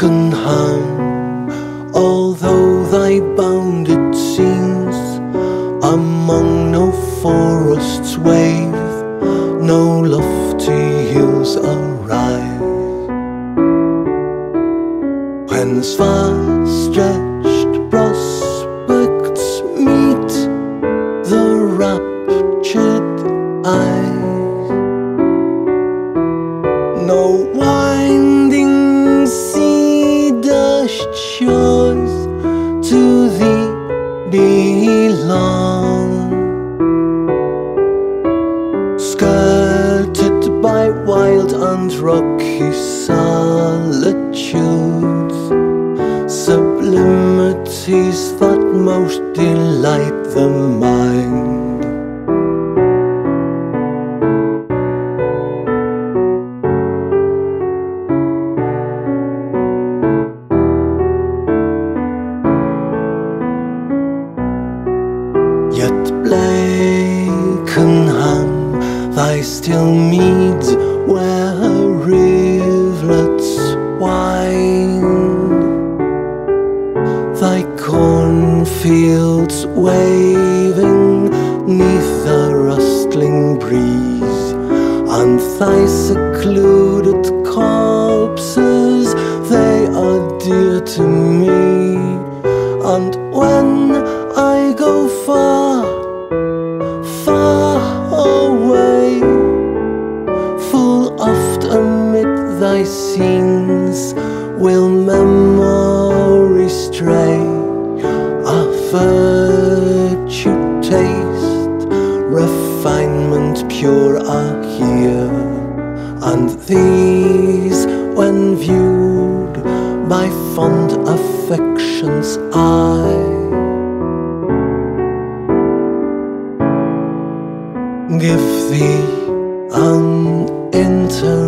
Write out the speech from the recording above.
Blakenham, although thy bounded scenes among no forest's wave, no lofty hills arise. Whence far-stretched prospects meet the raptured eyes, no winding sea-dashed shores to thee belong. Skirted by wild and rocky solitudes, sublimities that most delight the mind. Yet Blakenham, thy still meads where her rivulets wind, thy cornfields waving 'neath the rustling breeze, and thy secluded copses, they are dear to me. And when I go far, far away, full oft amid thy scenes will memory stray. A virtue taste, refinement pure are here, and these, when viewed by fond affection's eye, give thee an interest.